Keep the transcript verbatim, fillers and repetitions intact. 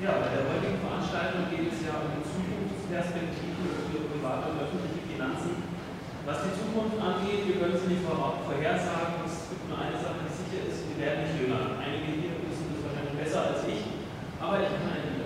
Ja, bei der heutigen Veranstaltung geht es ja um Zukunftsperspektiven für private und öffentliche Finanzen. Was die Zukunft angeht, wir können es nicht vorhersagen. Es gibt nur eine Sache, die sicher ist, wir werden nicht jünger. Einige hier wissen das wahrscheinlich besser als ich, aber ich kann eine